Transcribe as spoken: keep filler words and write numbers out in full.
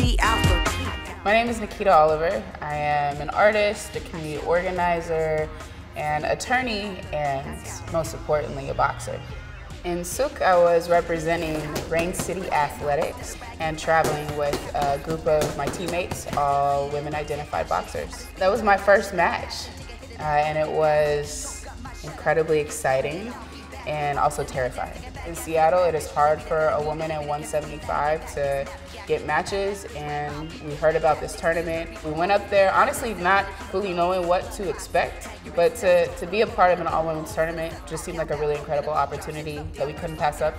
City Athletics. My name is Nikita Oliver. I am an artist, a community organizer, an attorney, and most importantly, a boxer. In Souk, I was representing Rain City Athletics and traveling with a group of my teammates, all women-identified boxers. That was my first match, uh, and it was incredibly exciting and also terrifying. In Seattle, it is hard for a woman at one seventy-five to get matches, and we heard about this tournament. We went up there, honestly, not fully knowing what to expect, but to, to be a part of an all-women's tournament just seemed like a really incredible opportunity that we couldn't pass up.